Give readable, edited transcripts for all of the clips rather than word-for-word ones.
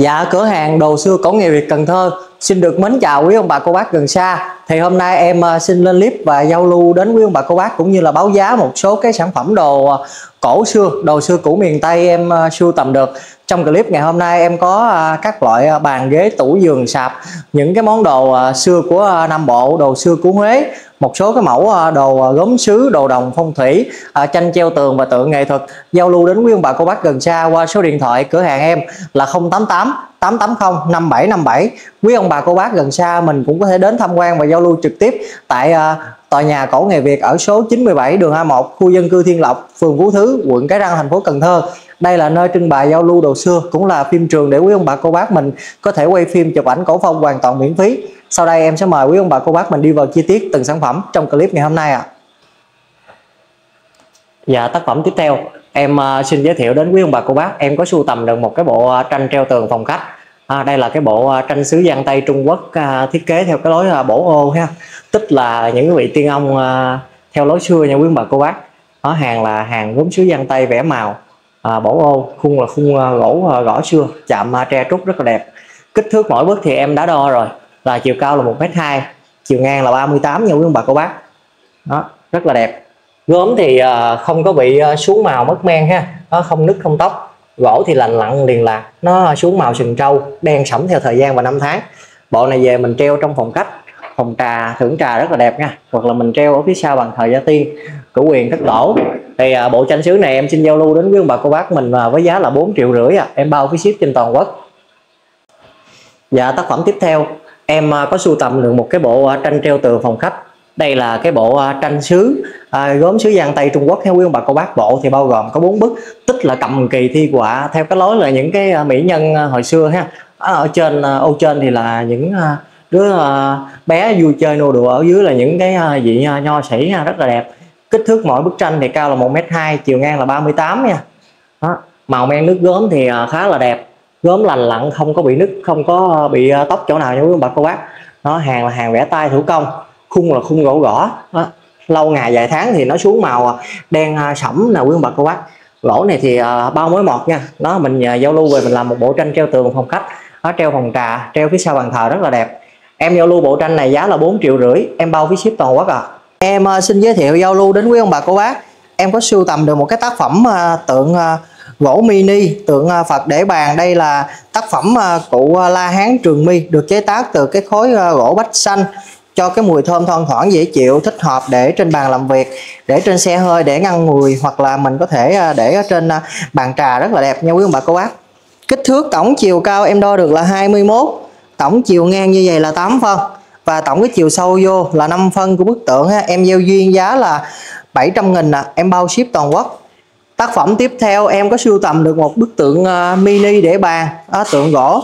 Dạ, cửa hàng đồ xưa Cổ Nghệ Việt Cần Thơ xin được mến chào quý ông bà cô bác gần xa. Thì hôm nay em xin lên clip và giao lưu đến quý ông bà cô bác cũng như là báo giá một số cái sản phẩm đồ cổ xưa, đồ xưa cũ miền Tây em sưu tầm được. Trong clip ngày hôm nay em có các loại bàn ghế, tủ giường sạp, những cái món đồ xưa của Nam Bộ, đồ xưa của Huế, một số cái mẫu đồ gốm sứ, đồ đồng phong thủy, tranh treo tường và tượng nghệ thuật giao lưu đến quý ông bà cô bác gần xa qua số điện thoại cửa hàng em là 088 880 5757. Quý ông bà cô bác gần xa mình cũng có thể đến tham quan và giao lưu trực tiếp tại tòa nhà Cổ Nghệ Việt ở số 97 đường A1, khu dân cư Thiên Lộc, phường Phú Thứ, quận Cái Răng, thành phố Cần Thơ. Đây là nơi trưng bày giao lưu đồ xưa, cũng là phim trường để quý ông bà cô bác mình có thể quay phim, chụp ảnh cổ phong hoàn toàn miễn phí. Sau đây em sẽ mời quý ông bà cô bác mình đi vào chi tiết từng sản phẩm trong clip ngày hôm nay ạ. Dạ, tác phẩm tiếp theo em xin giới thiệu đến quý ông bà cô bác, em có sưu tầm được một cái bộ tranh treo tường phòng khách. Đây là cái bộ tranh sứ Giang Tây Trung Quốc, thiết kế theo cái lối bổ ô ha, tức là những vị tiên ông theo lối xưa nha quý ông bà cô bác. Ở hàng là hàng gốm sứ Giang Tây vẽ màu, bổ ô, khung là khung gỗ gõ xưa, chạm tre trúc rất là đẹp. Kích thước mỗi bức thì em đã đo rồi, là chiều cao là 1m2, chiều ngang là 38 nha quý ông bà cô bác. Đó, rất là đẹp. Gốm thì không có bị xuống màu mất men ha, nó không nứt không tóc. Gỗ thì lành lặn liền lạc, nó xuống màu sừng trâu, đen sẫm theo thời gian và năm tháng. Bộ này về mình treo trong phòng khách, phòng trà, thưởng trà rất là đẹp nha, hoặc là mình treo ở phía sau bằng thời gia tiên, cửu quyền, thất tổ. Thì bộ tranh sứ này em xin giao lưu đến quý ông bà cô bác mình với giá là 4,5 triệu em bao phí ship trên toàn quốc. Dạ, tác phẩm tiếp theo em có sưu tầm được một cái bộ tranh treo tường phòng khách. Đây là cái bộ tranh sứ gốm sứ Giang Tây Trung Quốc theo quý ông bà cô bác. Bộ thì bao gồm có 4 bức, tức là cầm kỳ thi họa theo cái lối là những cái mỹ nhân hồi xưa ha. Ở trên ô trên thì là những đứa bé vui chơi nô đùa, ở dưới là những cái vị nho sĩ ha, rất là đẹp. Kích thước mỗi bức tranh thì cao là 1m2, chiều ngang là 38 nha. Đó. Màu men nước gốm thì khá là đẹp, gốm lành lặn, không có bị nứt, không có bị tóc chỗ nào nha quý ông bà cô bác. Nó hàng là hàng vẽ tay thủ công, khung là khung gỗ gõ, lâu ngày vài tháng thì nó xuống màu đen sẫm nè quý ông bà cô bác. Gỗ này thì bao mối một nha, nó mình giao lưu về mình làm một bộ tranh treo tường phòng khách, nó treo phòng trà, treo phía sau bàn thờ rất là đẹp. Em giao lưu bộ tranh này giá là 4,5 triệu em bao phí ship toàn quốc à. Em xin giới thiệu giao lưu đến quý ông bà cô bác, em có sưu tầm được một cái tác phẩm tượng gỗ mini, tượng Phật để bàn. Đây là tác phẩm cụ La Hán Trường Mi, được chế tác từ cái khối gỗ bách xanh, cho cái mùi thơm thoang thoảng dễ chịu, thích hợp để trên bàn làm việc, để trên xe hơi để ngăn mùi, hoặc là mình có thể để ở trên bàn trà, rất là đẹp nha quý ông bà cô bác. Kích thước tổng chiều cao em đo được là 21, tổng chiều ngang như vậy là 8 phân và tổng cái chiều sâu vô là 5 phân của bức tượng ha. Em gieo duyên giá là 700.000 em bao ship toàn quốc. Tác phẩm tiếp theo em có sưu tầm được một bức tượng mini để bàn, tượng gỗ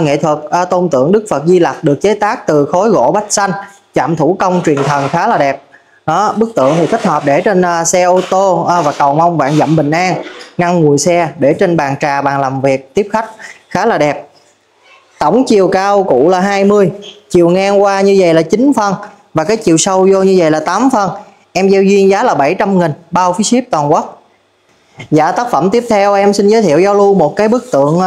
nghệ thuật, tôn tượng Đức Phật Di Lặc, được chế tác từ khối gỗ bách xanh, chạm thủ công truyền thần, khá là đẹp. Đó, bức tượng thì thích hợp để trên xe ô tô và cầu mong vạn dặm bình an, ngăn mùi xe, để trên bàn trà, bàn làm việc, tiếp khách, khá là đẹp. Tổng chiều cao cụ là 20, chiều ngang qua như vậy là 9 phân và cái chiều sâu vô như vậy là 8 phân. Em giao duyên giá là 700.000 bao phí ship toàn quốc. Dạ, tác phẩm tiếp theo em xin giới thiệu giao lưu một cái bức tượng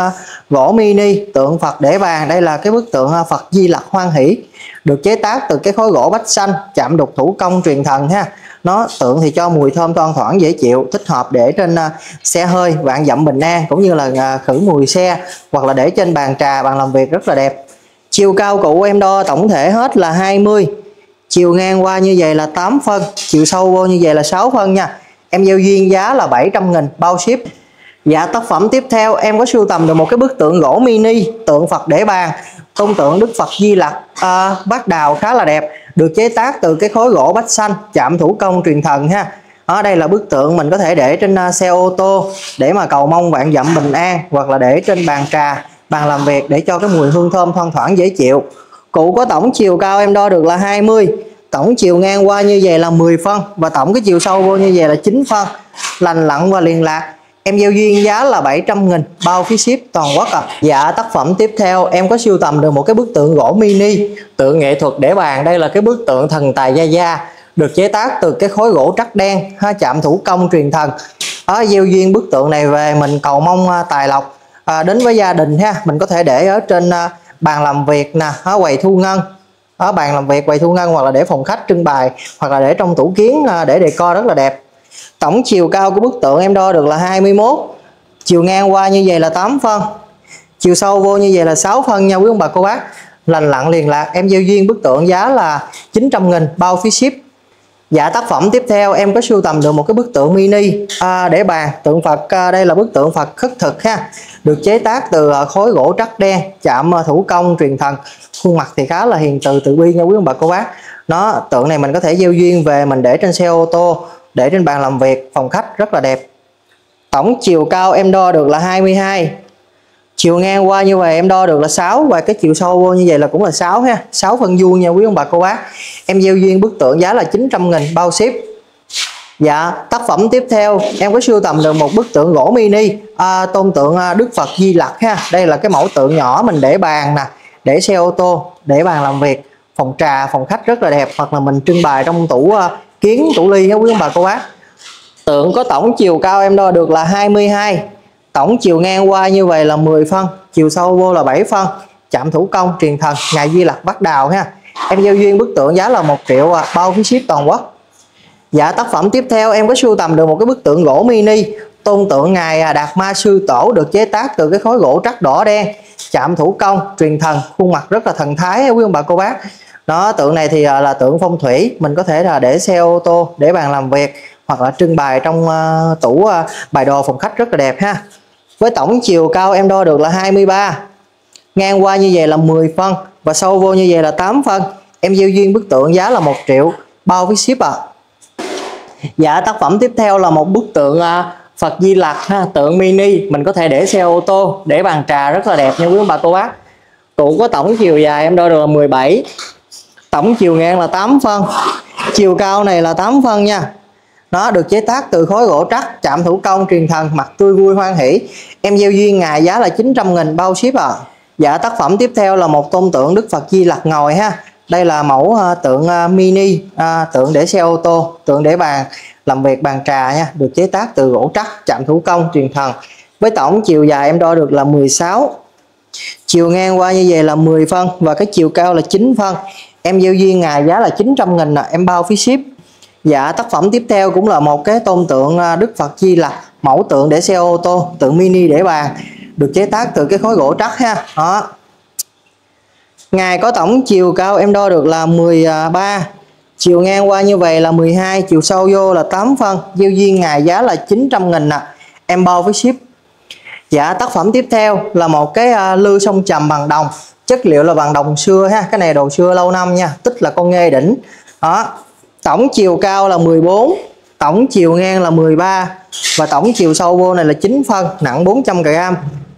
gỗ mini, tượng Phật để bàn. Đây là cái bức tượng Phật Di Lặc Hoan Hỷ, được chế tác từ cái khối gỗ bách xanh, chạm đục thủ công truyền thần ha. Nó tượng thì cho mùi thơm thoang thoảng dễ chịu, thích hợp để trên xe hơi, vạn dặm bình an, cũng như là khử mùi xe, hoặc là để trên bàn trà, bàn làm việc, rất là đẹp. Chiều cao cụ em đo tổng thể hết là 20, chiều ngang qua như vậy là 8 phân, chiều sâu vô như vậy là 6 phân nha. Em giao duyên giá là 700.000 bao ship. Dạ, tác phẩm tiếp theo em có sưu tầm được một cái bức tượng gỗ mini, tượng Phật để bàn, tôn tượng Đức Phật Di Lặc Bát Đào, khá là đẹp, được chế tác từ cái khối gỗ bách xanh, chạm thủ công truyền thần ha. Ở đây là bức tượng mình có thể để trên xe ô tô để mà cầu mong vạn dặm bình an, hoặc là để trên bàn trà, bàn làm việc để cho cái mùi hương thơm thoang thoảng dễ chịu. Cụ có tổng chiều cao em đo được là 20, tổng chiều ngang qua như vậy là 10 phân và tổng cái chiều sâu vô như vậy là 9 phân, lành lặn và liền lạc. Em giao duyên giá là 700.000 bao phí ship toàn quốc ạ. Dạ, tác phẩm tiếp theo em có sưu tầm được một cái bức tượng gỗ mini, tượng nghệ thuật để bàn. Đây là cái bức tượng thần tài Gia Gia, được chế tác từ cái khối gỗ trắc đen, chạm thủ công truyền thần. Giao duyên bức tượng này về mình cầu mong tài lộc, đến với gia đình ha, mình có thể để ở trên bàn làm việc nè, ở quầy thu ngân, ở bàn làm việc, quầy thu ngân, hoặc là để phòng khách trưng bày, hoặc là để trong tủ kiến để decor rất là đẹp. Tổng chiều cao của bức tượng em đo được là 21, chiều ngang qua như vậy là 8 phân, chiều sâu vô như vậy là 6 phân nha quý ông bà cô bác. Lành lặn liền lạc, em gieo duyên bức tượng giá là 900.000 bao phí ship. Dạ, tác phẩm tiếp theo em có sưu tầm được một cái bức tượng mini để bàn, tượng Phật. Đây là bức tượng Phật khất thực ha, được chế tác từ khối gỗ trắc đen, chạm thủ công truyền thần. Khuôn mặt thì khá là hiền từ, tự bi nha quý ông bà cô bác. Nó tượng này mình có thể gieo duyên về mình để trên xe ô tô, để trên bàn làm việc, phòng khách rất là đẹp. Tổng chiều cao em đo được là 22, chiều ngang qua như vậy em đo được là 6, và cái chiều sâu vô như vậy là cũng là 6 ha, 6 phân vuông nha quý ông bà cô bác. Em gieo duyên bức tượng giá là 900.000 bao ship. Dạ, tác phẩm tiếp theo em có sưu tầm được một bức tượng gỗ mini tôn tượng Đức Phật Di Lặc ha. Đây là cái mẫu tượng nhỏ mình để bàn nè, để xe ô tô, để bàn làm việc, phòng trà, phòng khách rất là đẹp, hoặc là mình trưng bày trong tủ kiến, tủ ly nha quý ông bà cô bác. Tượng có tổng chiều cao em đo được là 22, tổng chiều ngang qua như vậy là 10 phân, chiều sâu vô là 7 phân, chạm thủ công truyền thần, ngài Di Lặc Bắc Đào ha. Em giao duyên bức tượng giá là 1 triệu bao phí ship toàn quốc. Dạ, tác phẩm tiếp theo em có sưu tầm được một cái bức tượng gỗ mini tôn tượng ngài Đạt Ma Sư Tổ, được chế tác từ cái khối gỗ trắc đỏ đen, chạm thủ công truyền thần, khuôn mặt rất là thần thái quý ông bà cô bác. Đó, tượng này thì là tượng phong thủy, mình có thể là để xe ô tô, để bàn làm việc, hoặc là trưng bày trong tủ bày đồ phòng khách rất là đẹp ha. Với tổng chiều cao em đo được là 23, ngang qua như vậy là 10 phân và sâu vô như vậy là 8 phân. Em gieo duyên bức tượng giá là 1 triệu bao phí ship ạ. Dạ, tác phẩm tiếp theo là một bức tượng Phật Di Lặc ha, tượng mini, mình có thể để xe ô tô, để bàn trà rất là đẹp nha quý ông bà cô bác. Tượng có tổng chiều dài em đo được là 17, tổng chiều ngang là 8 phân, chiều cao này là 8 phân nha. Nó được chế tác từ khối gỗ trắc, chạm thủ công truyền thần, mặt tươi vui hoan hỷ. Em gieo duyên ngài giá là 900.000 bao ship ạ. Dạ, tác phẩm tiếp theo là một tôn tượng Đức Phật Di Lặc ngồi ha. Đây là mẫu tượng mini, tượng để xe ô tô, tượng để bàn làm việc, bàn trà nha, được chế tác từ gỗ trắc, chạm thủ công truyền thần. Với tổng chiều dài em đo được là 16, chiều ngang qua như vậy là 10 phân và cái chiều cao là 9 phân. Em gieo duyên ngài giá là 900.000 em bao phí ship. Dạ, tác phẩm tiếp theo cũng là một cái tôn tượng Đức Phật Di Lặc, mẫu tượng để xe ô tô, tượng mini để bàn, được chế tác từ cái khối gỗ trắc ha. Đó, ngài có tổng chiều cao em đo được là 13, chiều ngang qua như vậy là 12, chiều sâu vô là 8 phân, gieo duyên ngài giá là 900.000 em bao với ship. Dạ, tác phẩm tiếp theo là một cái lư song trầm bằng đồng, chất liệu là bằng đồng xưa ha, cái này đồ xưa lâu năm nha, tích là con nghê đỉnh. Đó, tổng chiều cao là 14, tổng chiều ngang là 13 và tổng chiều sâu vô này là 9 phân, nặng 400 g.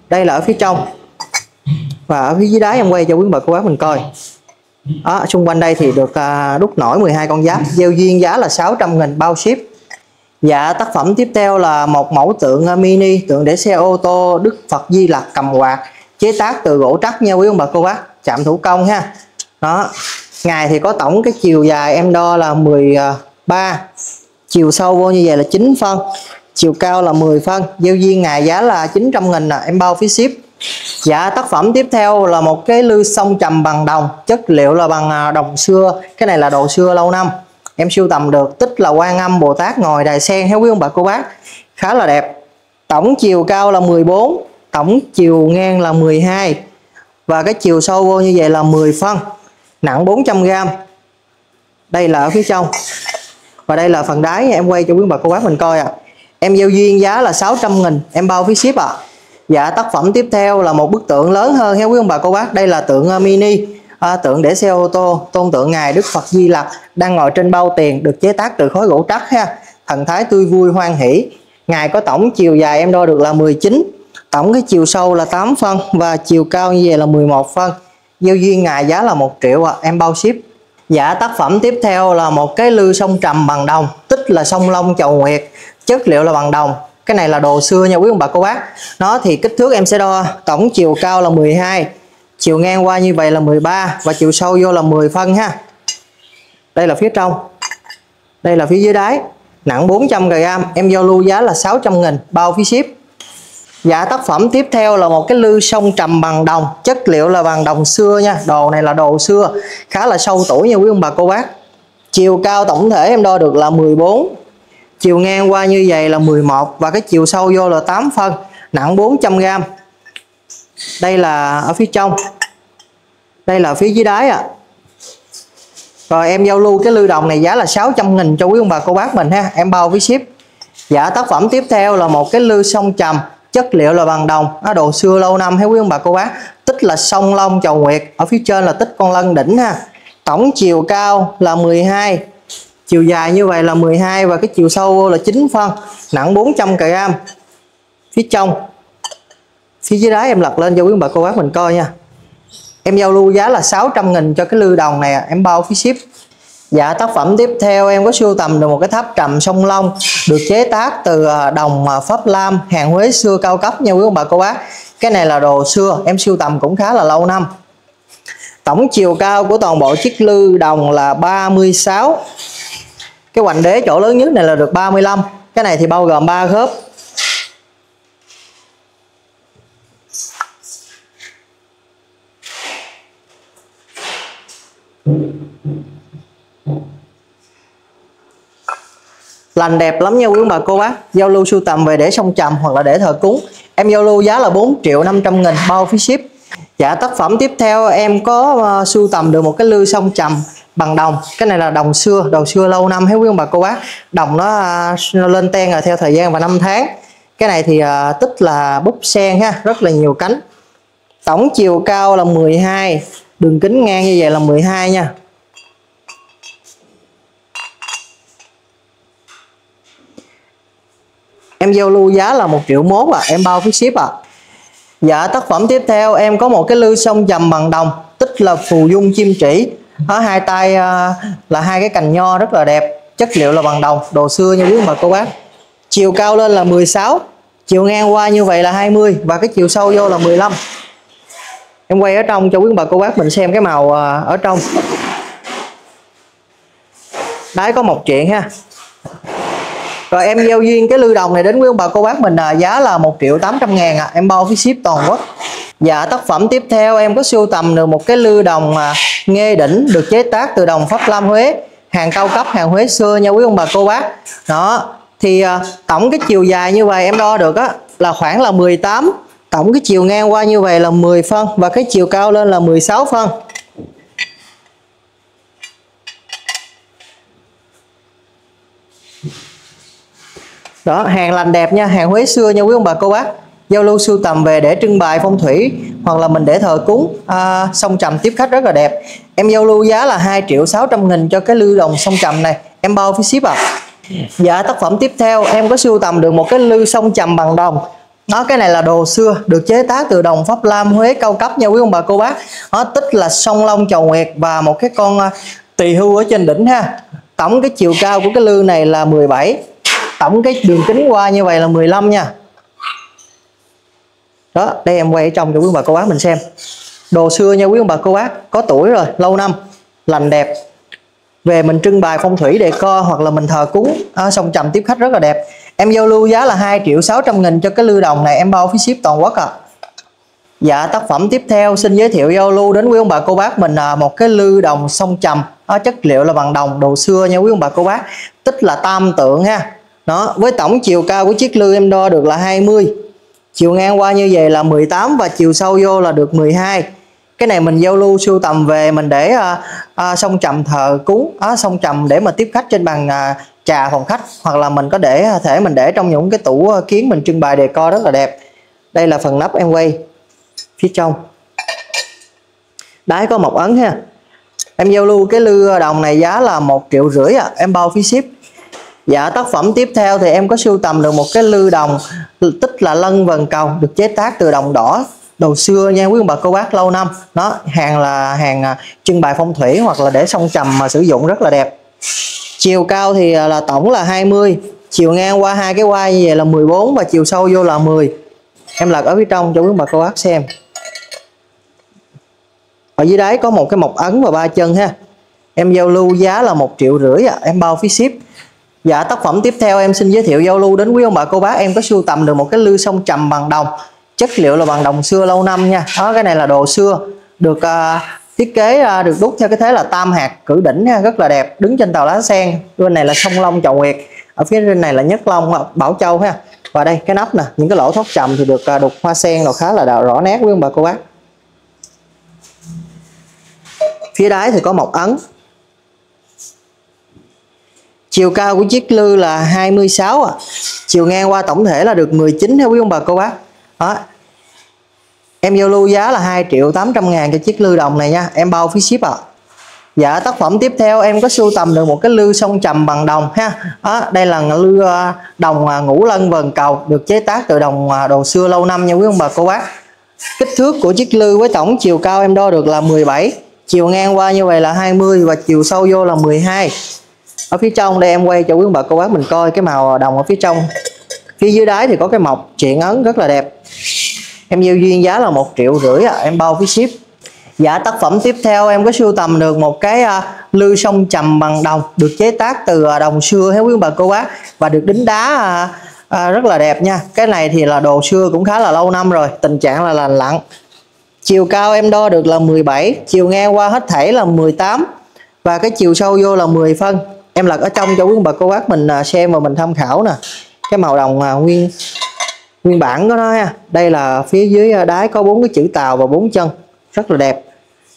Đây là ở phía trong, và ở phía dưới đáy em quay cho quý bà cô bác mình coi. Đó, xung quanh đây thì được đúc nổi 12 con giáp, gieo duyên giá là 600.000 bao ship. Dạ, tác phẩm tiếp theo là một mẫu tượng mini, tượng để xe ô tô Đức Phật Di Lặc cầm quạt, chế tác từ gỗ trắc nha quý ông bà cô bác, chạm thủ công ha. Đó, ngài thì có tổng cái chiều dài em đo là 13, chiều sâu vô như vậy là 9 phân, chiều cao là 10 phân, gieo duyên ngài giá là 900.000 em bao phí ship. Dạ, tác phẩm tiếp theo là một cái lư song trầm bằng đồng, chất liệu là bằng đồng xưa, cái này là đồ xưa lâu năm, em sưu tầm được, tích là Quan Âm Bồ Tát ngồi đài sen theo quý ông bà cô bác, khá là đẹp. Tổng chiều cao là 14, tổng chiều ngang là 12 và cái chiều sâu vô như vậy là 10 phân, nặng 400 g. Đây là ở phía trong, và đây là phần đáy, em quay cho quý bà cô bác mình coi ạ. Em giao duyên giá là 600.000 em bao phí ship ạ. Dạ, tác phẩm tiếp theo là một bức tượng lớn hơn theo quý ông bà cô bác. Đây là tượng mini, tượng để xe ô tô, tôn tượng ngài Đức Phật Di Lặc đang ngồi trên bao tiền, được chế tác từ khối gỗ trắc ha, thần thái tươi vui hoan hỷ. Ngài có tổng chiều dài em đo được là 19, tổng cái chiều sâu là 8 phân và chiều cao như vậy là 11 phân. Gieo duyên ngài giá là 1 triệu em bao ship. Dạ, tác phẩm tiếp theo là một cái lư song trầm bằng đồng, tích là song long chầu nguyệt, chất liệu là bằng đồng, cái này là đồ xưa nha quý ông bà cô bác. Nó thì kích thước em sẽ đo, tổng chiều cao là 12, chiều ngang qua như vậy là 13 và chiều sâu vô là 10 phân ha. Đây là phía trong, đây là phía dưới đáy, nặng 400 g. Em giao lưu giá là 600.000 bao phí ship. Dạ, tác phẩm tiếp theo là một cái lư song trầm bằng đồng, chất liệu là bằng đồng xưa nha. Đồ này là đồ xưa, khá là sâu tuổi nha quý ông bà cô bác. Chiều cao tổng thể em đo được là 14, chiều ngang qua như vậy là 11 và cái chiều sâu vô là 8 phân, nặng 400g. Đây là ở phía trong, đây là phía dưới đáy ạ. Rồi em giao lưu cái lư đồng này giá là 600.000 cho quý ông bà cô bác mình ha, em bao phí ship. Dạ, tác phẩm tiếp theo là một cái lư song trầm, chất liệu là bằng đồng, nó đồ xưa lâu năm thấy quý ông bà cô bác. Tích là song long chầu nguyệt, ở phía trên là tích con lân đỉnh ha. Tổng chiều cao là 12, chiều dài như vậy là 12 và cái chiều sâu là 9 phân, nặng 400g. Phía trong, phía dưới đáy em lật lên cho quý ông bà cô bác mình coi nha. Em giao lưu giá là 600.000 cho cái lư đồng này, em bao phí ship. Dạ, tác phẩm tiếp theo em có sưu tầm được một cái tháp trầm song long, được chế tác từ đồng Pháp Lam, hàng Huế xưa cao cấp nha quý ông bà cô bác. Cái này là đồ xưa, em sưu tầm cũng khá là lâu năm. Tổng chiều cao của toàn bộ chiếc lư đồng là 36. Cái hoành đế chỗ lớn nhất này là được 35. Cái này thì bao gồm 3 khớp. Lành đẹp lắm nha quý bà cô bác. Giao lưu sưu tầm về để song trầm hoặc là để thờ cúng, em giao lưu giá là 4.500.000 bao phí ship. Dạ, tác phẩm tiếp theo em có sưu tầm được một cái lư song trầm bằng đồng. Cái này là đồng xưa, đồ xưa lâu năm thấy quý bà cô bác. Đồng nó lên ten rồi theo thời gian và năm tháng. Cái này thì tích là búp sen ha, rất là nhiều cánh. Tổng chiều cao là 12, đường kính ngang như vậy là 12 nha. Em giao lưu giá là 1.100.000 à, em bao phí ship ạ. Dạ, tác phẩm tiếp theo em có một cái lư song trầm bằng đồng, tích là phù dung chim trĩ, ở hai tay là hai cái cành nho rất là đẹp, chất liệu là bằng đồng, đồ xưa như quý ông bà cô bác. Chiều cao lên là 16, chiều ngang qua như vậy là 20 và cái chiều sâu vô là 15. Em quay ở trong cho quý ông bà cô bác mình xem cái màu ở trong. Đấy, có một chuyện ha. Rồi em giao duyên cái lư đồng này đến quý ông bà cô bác mình giá là 1.800.000 à, em bao phí ship toàn quốc. Dạ, tác phẩm tiếp theo em có sưu tầm được một cái lư đồng nghe đỉnh, được chế tác từ đồng Pháp Lam Huế, hàng cao cấp, hàng Huế xưa nha quý ông bà cô bác. Đó, thì tổng cái chiều dài như vậy em đo được á là khoảng là 18, tổng cái chiều ngang qua như vậy là 10 phân và cái chiều cao lên là 16 phân. Đó, hàng lành đẹp nha, hàng Huế xưa nha quý ông bà cô bác. Giao lưu sưu tầm về để trưng bày phong thủy hoặc là mình để thờ cúng, song trầm tiếp khách rất là đẹp. Em giao lưu giá là 2.600.000 cho cái lư đồng song trầm này, em bao phí ship ạ. Dạ, tác phẩm tiếp theo em có sưu tầm được một cái lư song trầm bằng đồng. Đó, cái này là đồ xưa, được chế tác từ đồng Pháp Lam Huế cao cấp nha quý ông bà cô bác. Nó tích là song long chầu nguyệt và một cái con tỳ hưu ở trên đỉnh ha. Tổng cái chiều cao của cái lư này là 17, tổng cái đường kính qua như vậy là 15 nha. Đó, đây em quay ở trong cho quý ông bà cô bác mình xem. Đồ xưa nha quý ông bà cô bác, có tuổi rồi, lâu năm, lành đẹp. Về mình trưng bày phong thủy đề co hoặc là mình thờ cúng, song trầm tiếp khách rất là đẹp. Em giao lưu giá là 2.600.000 cho cái lư đồng này, em bao phí ship toàn quốc ạ. Dạ, tác phẩm tiếp theo xin giới thiệu giao lưu đến quý ông bà cô bác mình một cái lư đồng song trầm, chất liệu là bằng đồng, đồ xưa nha quý ông bà cô bác. Tích là tam tượng ha. Đó, với tổng chiều cao của chiếc lư em đo được là 20, chiều ngang qua như vậy là 18 và chiều sâu vô là được 12. Cái này mình giao lưu sưu tầm về mình để song trầm thờ cúng, song trầm để mà tiếp khách trên bàn trà phòng khách, hoặc là mình có để thể mình để trong những cái tủ kiến mình trưng bày đề co rất là đẹp. Đây là phần nắp em quay phía trong. Đáy có một ấn ha. Em giao lưu cái lư đồng này giá là 1.500.000 à, em bao phí ship. Dạ, tác phẩm tiếp theo thì em có sưu tầm được một cái lư đồng, tích là lân vần cầu, được chế tác từ đồng đỏ, đồ xưa nha quý ông bà cô bác, lâu năm. Đó, hàng là hàng trưng bày phong thủy hoặc là để song trầm mà sử dụng rất là đẹp. Chiều cao thì là tổng là 20, chiều ngang qua hai cái quai như vậy là 14 và chiều sâu vô là 10. Em lật ở phía trong cho quý ông bà cô bác xem. Ở dưới đáy có một cái mộc ấn và ba chân ha. Em giao lưu giá là 1.500.000 à, em bao phí ship. Dạ, tác phẩm tiếp theo em xin giới thiệu giao lưu đến quý ông bà cô bác. Em có sưu tầm được một cái lư song trầm bằng đồng, chất liệu là bằng đồng xưa lâu năm nha. Đó, cái này là đồ xưa, được thiết kế được đúc theo cái thế là tam hạt cử đỉnh ha, rất là đẹp, đứng trên tàu lá sen. Bên này là song long chầu nguyệt, ở phía trên này là nhất long bảo châu ha. Và đây cái nắp nè, những cái lỗ thoát trầm thì được đục hoa sen nó khá là rõ nét quý ông bà cô bác. Phía đáy thì có một ấn. Chiều cao của chiếc lư là 26 à. Chiều ngang qua tổng thể là được 19 theo quý ông bà cô bác. Đó. Em giao lưu giá là 2.800.000 cho chiếc lư đồng này nha, em bao phí ship ạ. Dạ, tác phẩm tiếp theo em có sưu tầm được một cái lư song trầm bằng đồng ha. Đó, đây là lư đồng ngũ lân vần cầu, được chế tác từ đồng đồ xưa lâu năm nha quý ông bà cô bác. Kích thước của chiếc lư với tổng chiều cao em đo được là 17, chiều ngang qua như vậy là 20 và chiều sâu vô là 12. Ở phía trong đây em quay cho quý ông bà cô bác mình coi cái màu đồng ở phía trong. Phía dưới đáy thì có cái mộc triện ấn rất là đẹp. Em giao duyên giá là 1.500.000 à, em bao phí ship. Dạ, tác phẩm tiếp theo em có sưu tầm được một cái lư song trầm bằng đồng, được chế tác từ đồng xưa theo quý ông bà cô bác và được đính đá rất là đẹp nha. Cái này thì là đồ xưa cũng khá là lâu năm rồi, tình trạng là lành lặn. Chiều cao em đo được là 17, chiều ngang qua hết thảy là 18 và cái chiều sâu vô là 10 phân. Em lật ở trong cho quý ông bà cô bác mình xem và mình tham khảo nè. Cái màu đồng nguyên bản của nó ha. Đây là phía dưới đáy có 4 cái chữ tàu và 4 chân, rất là đẹp.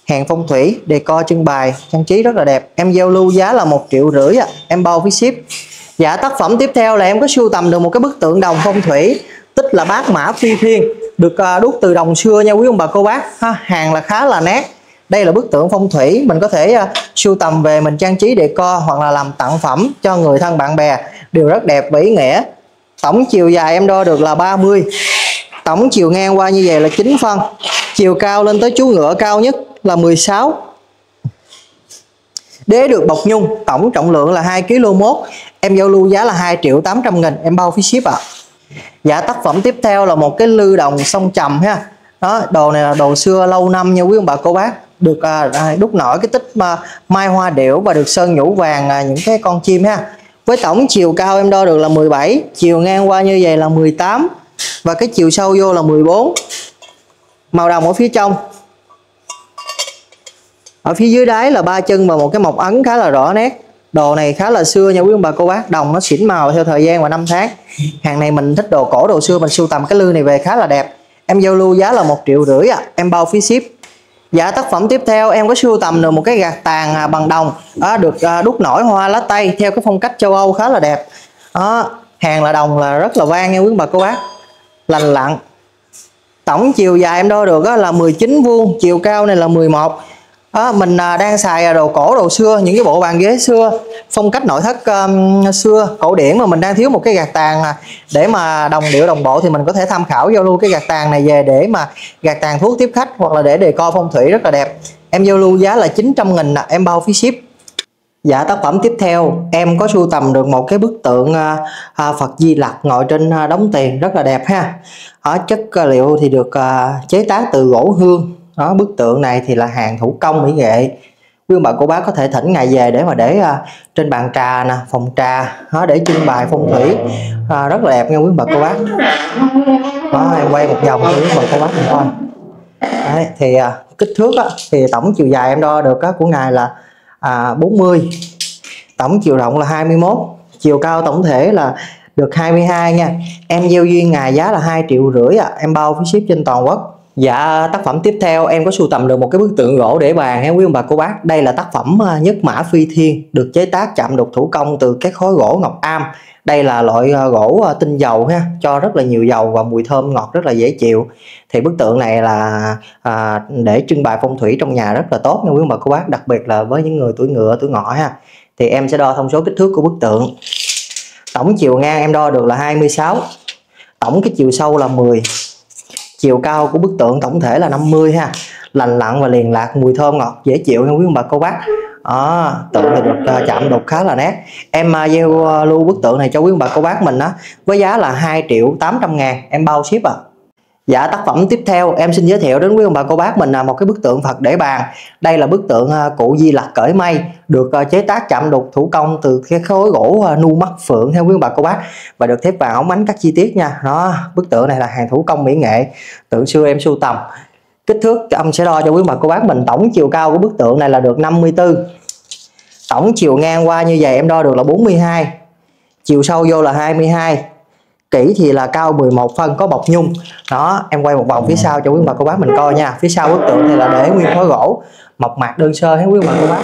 Hàng phong thủy, decor trưng bày, trang trí rất là đẹp. Em giao lưu giá là 1.500.000 à, em bao phí ship. Dạ, tác phẩm tiếp theo là em có sưu tầm được một cái bức tượng đồng phong thủy, tích là bát mã phi thiên, được đúc từ đồng xưa nha quý ông bà cô bác ha. Hàng là khá là nét. Đây là bức tượng phong thủy, mình có thể sưu tầm về mình trang trí decor hoặc là làm tặng phẩm cho người thân bạn bè, đều rất đẹp và ý nghĩa. Tổng chiều dài em đo được là 30, tổng chiều ngang qua như vậy là 9 phân, chiều cao lên tới chú ngựa cao nhất là 16. Đế được bọc nhung, tổng trọng lượng là 2,1 kg. Em giao lưu giá là 2.800.000, em bao phí ship ạ. Dạ, tác phẩm tiếp theo là một cái lư đồng song trầm ha. Đó, đồ này là đồ xưa lâu năm nha quý ông bà cô bác, được đúc nổi cái tích mai hoa điểu và được sơn nhũ vàng những cái con chim ha. Với tổng chiều cao em đo được là 17, chiều ngang qua như vậy là 18 và cái chiều sâu vô là 14. Màu đồng ở phía trong, ở phía dưới đáy là ba chân và một cái mộc ấn khá là rõ nét. Đồ này khá là xưa nha quý ông bà cô bác, đồng nó xỉn màu theo thời gian và năm tháng. Hàng này mình thích đồ cổ đồ xưa, mình sưu tầm cái lư này về khá là đẹp. Em giao lưu giá là 1.500.000 à, em bao phí ship. Dạ, tác phẩm tiếp theo em có sưu tầm được một cái gạt tàn bằng đồng, được đúc nổi hoa lá tây theo cái phong cách châu Âu khá là đẹp. Hàng là đồng là rất là vang nha quý bà cô bác, lành lặn. Tổng chiều dài em đo được là 19 vuông, chiều cao này là 11. Mình đang xài đồ cổ đồ xưa, những cái bộ bàn ghế xưa, phong cách nội thất xưa cổ điển mà mình đang thiếu một cái gạt tàn để mà đồng điệu đồng bộ thì mình có thể tham khảo giao lưu cái gạt tàn này về để mà gạt tàn thuốc tiếp khách hoặc là để decor phong thủy rất là đẹp. Em giao lưu giá là 900.000 à, em bao phí ship. Dạ, tác phẩm tiếp theo em có sưu tầm được một cái bức tượng Phật Di Lặc ngồi trên đống tiền rất là đẹp ha. Ở chất liệu thì được chế tác từ gỗ hương. Đó, bức tượng này thì là hàng thủ công mỹ nghệ, quý ông bà cô bác có thể thỉnh ngày về để mà để trên bàn trà nè, phòng trà đó, để trưng bày phong thủy rất là đẹp nha quý ông bà cô bác. Đó, em quay một vòng cho quý ông bà cô bác mình coi. Đấy, thì kích thước thì tổng chiều dài em đo được của ngài là 40, tổng chiều rộng là 21, chiều cao tổng thể là được 22 nha. Em gieo duyên ngài giá là 2.500.000 à, em bao phí ship trên toàn quốc. Dạ, tác phẩm tiếp theo em có sưu tầm được một cái bức tượng gỗ để bàn ha quý ông bà cô bác. Đây là tác phẩm Nhất Mã Phi Thiên, được chế tác chạm đục thủ công từ cái khối gỗ ngọc am. Đây là loại gỗ tinh dầu ha, cho rất là nhiều dầu và mùi thơm ngọt rất là dễ chịu. Thì bức tượng này là để trưng bày phong thủy trong nhà rất là tốt nha quý ông bà cô bác, đặc biệt là với những người tuổi ngựa tuổi ngọ ha. Thì em sẽ đo thông số kích thước của bức tượng. Tổng chiều ngang em đo được là 26, tổng cái chiều sâu là 10. Chiều cao của bức tượng tổng thể là 50 ha, lành lặn và liền lạc, mùi thơm ngọt dễ chịu nha quý ông bà cô bác. Tượng thì được chạm đục khá là nét. Em gieo lưu bức tượng này cho quý ông bà cô bác mình đó với giá là 2.800.000, em bao ship ạ. Dạ, tác phẩm tiếp theo em xin giới thiệu đến quý ông bà cô bác mình là một cái bức tượng Phật để bàn. Đây là bức tượng cụ Di Lặc cởi mây, được chế tác chạm đục thủ công từ cái khối gỗ nu mắt phượng theo quý ông bà cô bác, và được thép vàng óng ánh các chi tiết nha. Đó, bức tượng này là hàng thủ công mỹ nghệ, tượng xưa em sưu tầm. Kích thước ông sẽ đo cho quý ông bà cô bác mình, tổng chiều cao của bức tượng này là được 54, tổng chiều ngang qua như vậy em đo được là 42, chiều sâu vô là 22, kỹ thì là cao 11 phân, có bọc nhung. Đó, em quay một vòng phía sau cho quý bà cô bác mình coi nha. Phía sau bức tượng này là để nguyên khối gỗ, mộc mạc đơn sơ hết quý bà cô bác,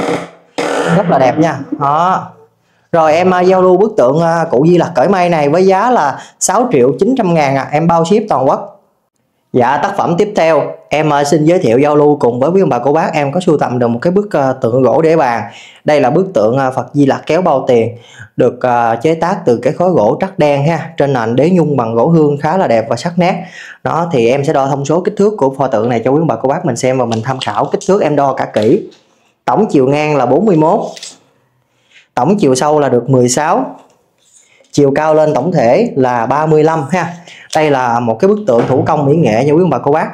rất là đẹp nha. Đó. Rồi em giao lưu bức tượng cụ Di Lặc cởi mây này với giá là 6.900.000 em bao ship toàn quốc. Dạ, tác phẩm tiếp theo em xin giới thiệu giao lưu cùng với quý ông bà cô bác, em có sưu tầm được một cái bức tượng gỗ để bàn. Đây là bức tượng Phật Di Lặc kéo bao tiền, được chế tác từ cái khối gỗ trắc đen ha, trên nền đế nhung bằng gỗ hương khá là đẹp và sắc nét. Đó, thì em sẽ đo thông số kích thước của pho tượng này cho quý ông bà cô bác mình xem và mình tham khảo. Kích thước em đo cả kỹ, tổng chiều ngang là 41, tổng chiều sâu là được 16, chiều cao lên tổng thể là 35 ha. Đây là một cái bức tượng thủ công mỹ nghệ nha quý ông bà cô bác.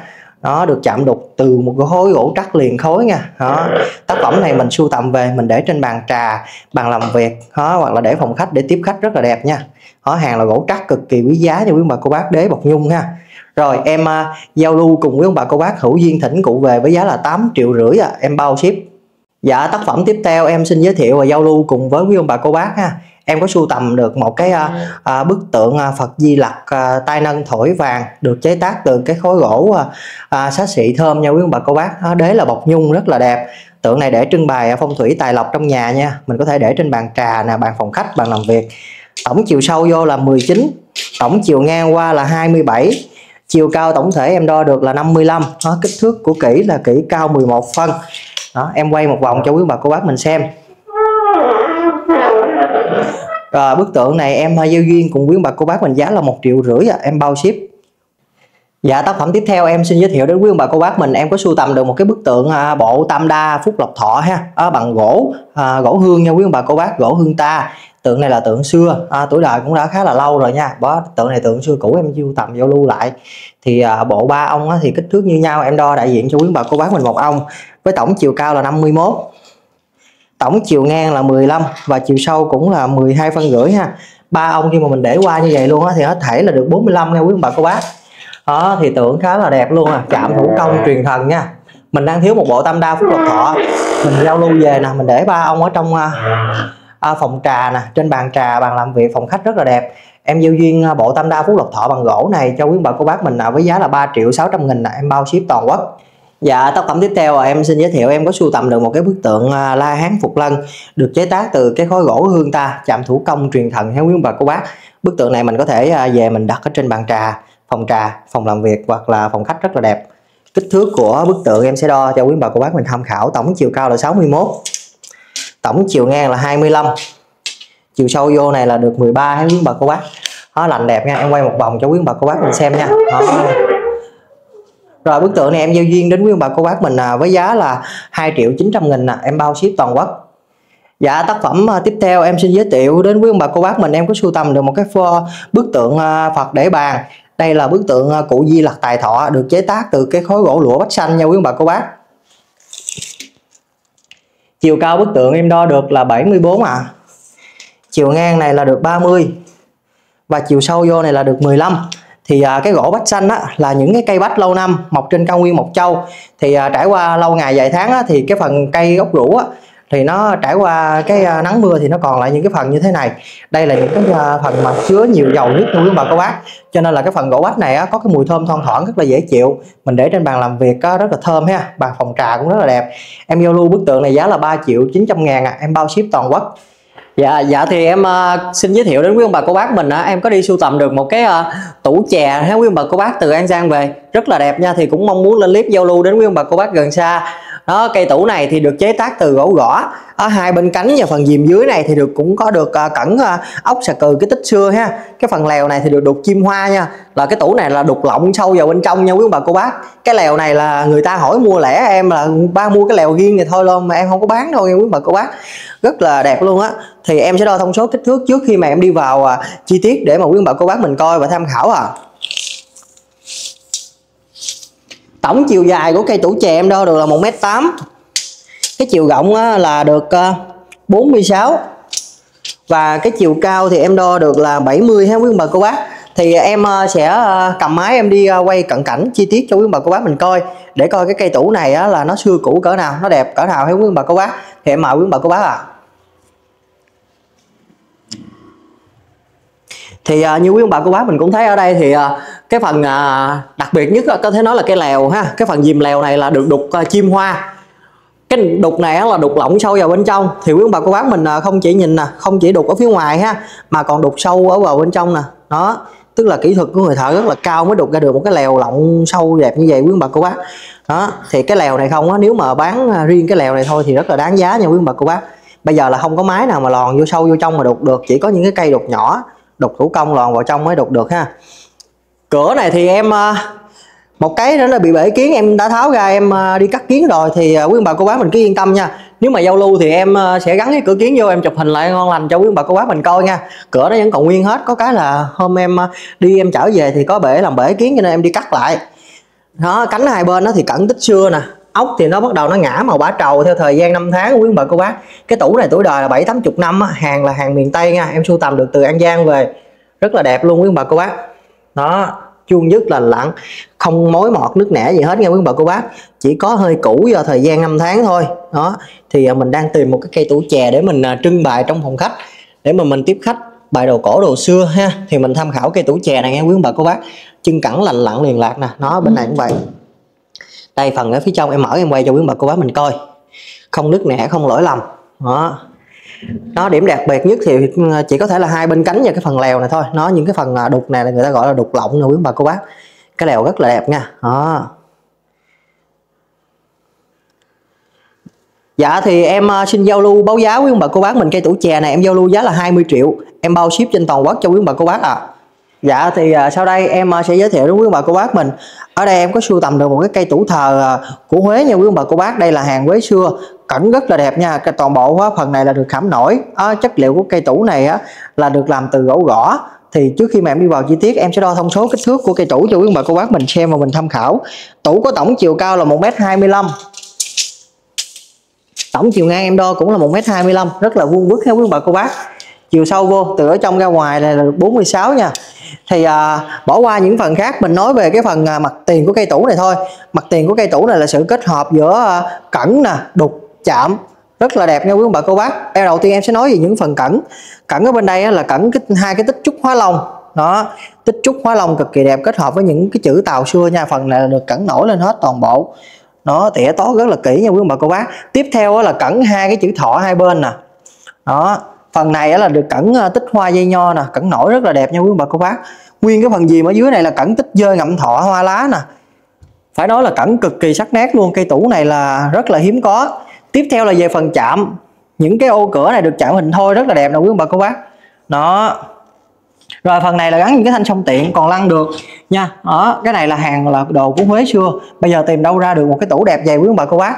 Nó được chạm đục từ một cái khối gỗ trắc liền khối nha. Đó. Tác phẩm này mình sưu tầm về mình để trên bàn trà, bàn làm việc, đó, hoặc là để phòng khách để tiếp khách rất là đẹp nha. Đó, hàng là gỗ trắc cực kỳ quý giá nha quý ông bà cô bác, đế bọc nhung ha. Rồi em giao lưu cùng quý ông bà cô bác hữu duyên thỉnh cụ về với giá là 8.500.000 em bao ship. Dạ, tác phẩm tiếp theo em xin giới thiệu và giao lưu cùng với quý ông bà cô bác ha. Em có sưu tầm được một cái bức tượng Phật Di Lặc tay nâng thổi vàng, được chế tác từ cái khối gỗ xá xị thơm nha quý ông bà cô bác. Đó, đế là bọc nhung rất là đẹp. Tượng này để trưng bày phong thủy tài lộc trong nhà nha. Mình có thể để trên bàn trà nè, bàn phòng khách, bàn làm việc. Tổng chiều sâu vô là 19, tổng chiều ngang qua là 27, chiều cao tổng thể em đo được là 55. Đó, kích thước của kỹ là kỹ cao 11 phân. Đó, em quay một vòng cho quý bà cô bác mình xem. Rồi, bức tượng này em giao duyên cùng quý bà cô bác mình giá là 1.500.000 em bao ship. Dạ, tác phẩm tiếp theo em xin giới thiệu đến quý ông bà cô bác mình, em có sưu tầm được một cái bức tượng bộ Tam Đa Phúc Lộc Thọ ha, bằng gỗ gỗ hương nha quý ông bà cô bác, gỗ hương ta. Tượng này là tượng xưa, tuổi đời cũng đã khá là lâu rồi nha. Đó, tượng này tượng xưa cũ em sưu tầm giao lưu lại. Thì bộ ba ông thì kích thước như nhau, em đo đại diện cho quý bà cô bác mình một ông, với tổng chiều cao là 51, tổng chiều ngang là 15 và chiều sâu cũng là 12,5 phân ha. Ba ông khi mà mình để qua như vậy luôn thì hết thể là được 45 nha quý bà cô bác. Đó, thì tượng khá là đẹp luôn, chạm thủ công truyền thần nha. Mình đang thiếu một bộ Tam Đa Phúc Lộc Thọ, mình giao lưu về nè, mình để ba ông ở trong phòng trà nè, trên bàn trà, bàn làm việc, phòng khách rất là đẹp. Em giao duyên bộ Tam Đa Phúc Lộc Thọ bằng gỗ này cho quý bà cô bác mình với giá là 3.600.000 em bao ship toàn quốc. Dạ, tác phẩm tiếp theo em xin giới thiệu, em có sưu tầm được một cái bức tượng La Hán Phục Lân, được chế tác từ cái khối gỗ hương ta, chạm thủ công truyền thần theo quý bà cô bác. Bức tượng này mình có thể về mình đặt ở trên bàn trà, phòng làm việc hoặc là phòng khách rất là đẹp. Kích thước của bức tượng em sẽ đo cho quý bà cô bác mình tham khảo. Tổng chiều cao là 61, tổng chiều ngang là 25, chiều sâu vô này là được 13 quý bà cô bác. Đó, lành đẹp nha, em quay một vòng cho quý bà cô bác mình xem nha. Đó. Rồi, bức tượng này em giao duyên đến quý bà cô bác mình với giá là 2.900.000 em bao ship toàn quốc. Dạ, tác phẩm tiếp theo em xin giới thiệu đến quý ông bà cô bác mình, em có sưu tầm được một cái bức tượng Phật để bàn. Đây là bức tượng cụ Di Lặc Tài Thọ, được chế tác từ cái khối gỗ lũa bách xanh nha quý ông bà cô bác. Chiều cao bức tượng em đo được là 74 . Chiều ngang này là được 30 và chiều sâu vô này là được 15. Thì cái gỗ bách xanh là những cái cây bách lâu năm mọc trên cao nguyên Mộc Châu. Thì trải qua lâu ngày vài tháng thì cái phần cây gốc rũ thì nó trải qua cái nắng mưa thì nó còn lại những cái phần như thế này. Đây là những cái phần mà chứa nhiều dầu nhất của quý bà cô bác, cho nên là cái phần gỗ bách này có cái mùi thơm thoang thoảng rất là dễ chịu. Mình để trên bàn làm việc rất là thơm ha, bàn phòng trà cũng rất là đẹp. Em giao lưu bức tượng này giá là 3.900.000 em bao ship toàn quốc. Dạ thì em xin giới thiệu đến quý ông bà cô bác mình, em có đi sưu tầm được một cái tủ chè ha quý ông bà cô bác, từ An Giang về rất là đẹp nha. Thì cũng mong muốn lên clip giao lưu đến quý ông bà cô bác gần xa. Đó, cây tủ này thì được chế tác từ gỗ gõ, ở hai bên cánh và phần dìm dưới này thì cũng có được cẩn ốc xà cừ cái tích xưa ha. Cái phần lèo này thì được đục chim hoa nha, là cái tủ này là đục lọng sâu vào bên trong nha quý ông bà cô bác. Cái lèo này là người ta hỏi mua lẻ em là ba mua cái lèo riêng này thôi luôn mà em không có bán đâu nha quý ông bà cô bác, rất là đẹp luôn á. Thì em sẽ đo thông số kích thước trước khi mà em đi vào chi tiết để mà quý ông bà cô bác mình coi và tham khảo. Tổng chiều dài của cây tủ chè em đo được là 1m8. Cái chiều rộng là được 46. Và cái chiều cao thì em đo được là 70 ha quý ông bà cô bác. Thì em sẽ cầm máy em đi quay cận cảnh chi tiết cho quý ông bà cô bác mình coi, để coi cái cây tủ này là nó xưa cũ cỡ nào, nó đẹp cỡ nào ha quý ông bà cô bác. Thì em mời quý ông bà cô bác ạ. Thì như quý ông bà cô bác mình cũng thấy ở đây thì cái phần đặc biệt nhất có thể nói là cái lèo ha. Cái phần dìm lèo này là được đục chim hoa. Cái đục này là đục lỏng sâu vào bên trong. Thì quý ông bà cô bác mình không chỉ nhìn nè, không chỉ đục ở phía ngoài ha, mà còn đục sâu ở vào bên trong nè. Đó, tức là kỹ thuật của người thợ rất là cao mới đục ra được một cái lèo lỏng sâu đẹp như vậy quý ông bà cô bác. Đó, thì cái lèo này không á, nếu mà bán riêng cái lèo này thôi thì rất là đáng giá nha quý ông bà cô bác. Bây giờ là không có máy nào mà lòn vô sâu vô trong mà đục được, chỉ có những cái cây đục nhỏ, đục thủ công lòn vào trong mới đục được ha. Cửa này thì em một cái nó bị bể kiến em đã tháo ra em đi cắt kiến rồi, thì quý ông bà cô bác mình cứ yên tâm nha. Nếu mà giao lưu thì em sẽ gắn cái cửa kiến vô em chụp hình lại ngon lành cho quý ông bà cô bác mình coi nha. Cửa nó vẫn còn nguyên hết, có cái là hôm em đi em trở về thì có bể làm bể kiến cho nên em đi cắt lại. Đó, cánh hai bên nó thì cẩn tích xưa nè, ốc thì nó bắt đầu nó ngã màu bã trầu theo thời gian năm tháng quý ông bà cô bác. Cái tủ này tuổi đời là 7-80 năm, hàng là hàng miền Tây nha, em sưu tầm được từ An Giang về, rất là đẹp luôn quý ông bà cô bác. Đó, chuông nhất là lặng, không mối mọt nước nẻ gì hết nha quý ông bà cô bác, chỉ có hơi cũ do thời gian năm tháng thôi. Đó, thì mình đang tìm một cái cây tủ chè để mình trưng bày trong phòng khách, để mà mình tiếp khách bài đồ cổ đồ xưa ha. Thì mình tham khảo cây tủ chè này nha quý ông bà cô bác, chân cẳng lành lặn liền lạc nè. Nó bên này cũng vậy, đây phần ở phía trong em mở em quay cho quý ông bà cô bác mình coi, không nứt nẻ không lỗi lầm. Đó, nó điểm đặc biệt nhất thì chỉ có thể là hai bên cánh và cái phần lèo này thôi. Nó những cái phần đục này là người ta gọi là đục lọng nè quý bà cô bác. Cái lèo rất là đẹp nha. Đó. Dạ thì em xin giao lưu báo giá quý bà cô bác mình cây tủ chè này em giao lưu giá là 20 triệu. Em bao ship trên toàn quốc cho quý bà cô bác ạ. À. Dạ thì sau đây em sẽ giới thiệu đến quý bà cô bác mình. Ở đây em có sưu tầm được một cái cây tủ thờ của Huế nha quý bà cô bác. Đây là hàng Huế xưa, cảnh rất là đẹp nha. Cái toàn bộ phần này là được khảm nổi. Chất liệu của cây tủ này là được làm từ gỗ gõ. Thì trước khi mà em đi vào chi tiết em sẽ đo thông số kích thước của cây tủ cho quý bà cô bác mình xem và mình tham khảo. Tủ có tổng chiều cao là 1m25, tổng chiều ngang em đo cũng là 1m25, rất là vuông vức theo quý bà cô bác. Chiều sâu vô từ ở trong ra ngoài này là được 46 nha. Thì bỏ qua những phần khác, mình nói về cái phần mặt tiền của cây tủ này thôi. Mặt tiền của cây tủ này là sự kết hợp giữa cẩn nè, đục, chạm, rất là đẹp nha quý ông bà cô bác. Đầu tiên em sẽ nói về những phần cẩn. Cẩn ở bên đây là cẩn hai cái tích trúc hóa long. Đó, tích trúc hóa long cực kỳ đẹp, kết hợp với những cái chữ tàu xưa nha. Phần này là được cẩn nổi lên hết toàn bộ. Nó tỉa tó rất là kỹ nha quý ông bà cô bác. Tiếp theo là cẩn hai cái chữ thọ hai bên nè. Đó, phần này là được cẩn tích hoa dây nho nè, cẩn nổi rất là đẹp nha quý ông bà cô bác. Nguyên cái phần dìm ở dưới này là cẩn tích dơi ngậm thọ hoa lá nè. Phải nói là cẩn cực kỳ sắc nét luôn, cây tủ này là rất là hiếm có. Tiếp theo là về phần chạm, những cái ô cửa này được chạm hình thôi rất là đẹp nè quý ông bà cô bác. Đó. Rồi phần này là gắn những cái thanh song tiện còn lăn được nha. Đó, cái này là hàng là đồ của Huế xưa. Bây giờ tìm đâu ra được một cái tủ đẹp vậy quý ông bà cô bác.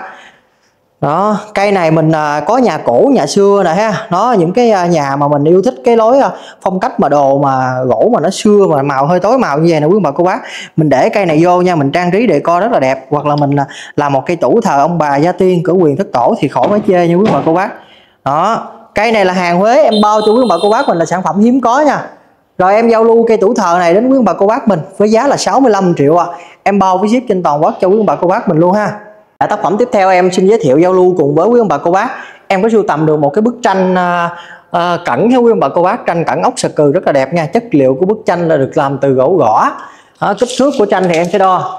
Đó, cây này mình có nhà cổ, nhà xưa nè ha. Nó những cái nhà mà mình yêu thích cái lối phong cách mà đồ mà gỗ mà nó xưa mà màu hơi tối màu như vậy nè quý ông bà cô bác. Mình để cây này vô nha, mình trang trí decor rất là đẹp, hoặc là mình làm một cây tủ thờ ông bà gia tiên cửa quyền thất tổ thì khỏi phải chê nha quý ông bà cô bác. Đó, cây này là hàng Huế, em bao cho quý ông bà cô bác mình là sản phẩm hiếm có nha. Rồi em giao lưu cây tủ thờ này đến quý ông bà cô bác mình với giá là 65 triệu ạ. Em bao với ship trên toàn quốc cho quý ông bà cô bác mình luôn ha. Tác phẩm tiếp theo em xin giới thiệu giao lưu cùng với quý ông bà cô bác. Em có sưu tầm được một cái bức tranh cẩn theo quý ông bà cô bác, tranh cẩn ốc sà cừ rất là đẹp nha. Chất liệu của bức tranh là được làm từ gỗ gõ. Kích thước của tranh thì em sẽ đo.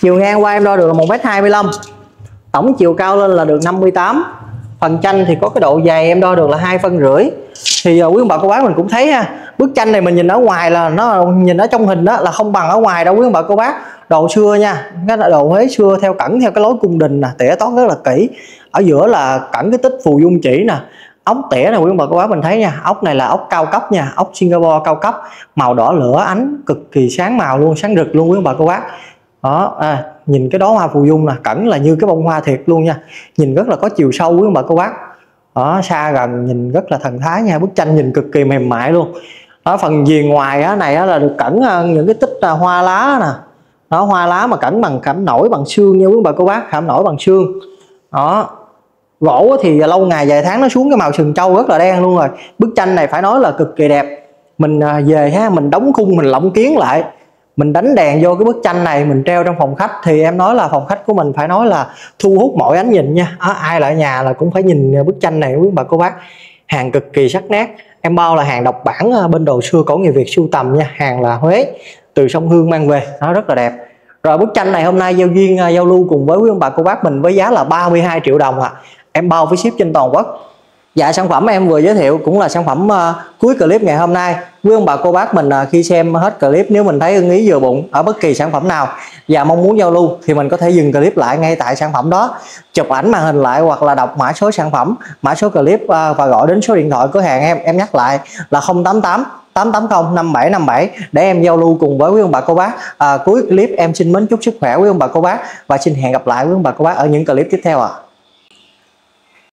Chiều ngang qua em đo được là 1m25, tổng chiều cao lên là được 58. Phần tranh thì có cái độ dày em đo được là 2,5 phân. Thì quý ông bà cô bác mình cũng thấy ha, bức tranh này mình nhìn ở ngoài là nó nhìn ở trong hình đó là không bằng ở ngoài đâu quý ông bà cô bác. Đồ xưa nha, cái đồ Huế xưa theo cẩn theo cái lối cung đình nè, tỉa tót rất là kỹ. Ở giữa là cẩn cái tích phù dung chỉ nè, ốc tỉa này quý ông bà cô bác mình thấy nha. Ốc này là ốc cao cấp nha, ốc Singapore cao cấp, màu đỏ lửa ánh cực kỳ sáng màu luôn, sáng rực luôn quý ông bà cô bác. Đó, nhìn cái đó hoa phù dung nè, cẩn là như cái bông hoa thiệt luôn nha, nhìn rất là có chiều sâu quý ông bà cô bác. Đó, xa gần nhìn rất là thần thái nha, bức tranh nhìn cực kỳ mềm mại luôn. Ở phần viền ngoài á, này á, là được cẩn những cái tích hoa lá nè. Đó, hoa lá mà cẩn bằng khảm nổi bằng xương nha quý bà cô bác, khảm nổi bằng xương. Đó. Gỗ thì lâu ngày vài tháng nó xuống cái màu sừng trâu rất là đen luôn rồi. Bức tranh này phải nói là cực kỳ đẹp. Mình về ha, mình đóng khung, mình lộng kiến lại, mình đánh đèn vô cái bức tranh này, mình treo trong phòng khách thì em nói là phòng khách của mình phải nói là thu hút mọi ánh nhìn nha. À, ai lại nhà là cũng phải nhìn bức tranh này quý bà cô bác. Hàng cực kỳ sắc nét, em bao là hàng độc bản bên đồ xưa Cổ Nghệ Việt sưu tầm nha, hàng là Huế từ sông Hương mang về, nó rất là đẹp. Rồi bức tranh này hôm nay giao duyên giao lưu cùng với quý ông bà cô bác mình với giá là 32 triệu đồng ạ. Em bao phí ship trên toàn quốc. Dạ, sản phẩm em vừa giới thiệu cũng là sản phẩm cuối clip ngày hôm nay. Quý ông bà cô bác mình khi xem hết clip, nếu mình thấy ưng ý vừa bụng ở bất kỳ sản phẩm nào và mong muốn giao lưu thì mình có thể dừng clip lại ngay tại sản phẩm đó, chụp ảnh màn hình lại hoặc là đọc mã số sản phẩm, mã số clip và gọi đến số điện thoại cửa hàng em. Em nhắc lại là 088 880 5757 để em giao lưu cùng với quý ông bà cô bác. Cuối clip em xin mến chúc sức khỏe quý ông bà cô bác và xin hẹn gặp lại quý ông bà cô bác ở những clip tiếp theo ạ.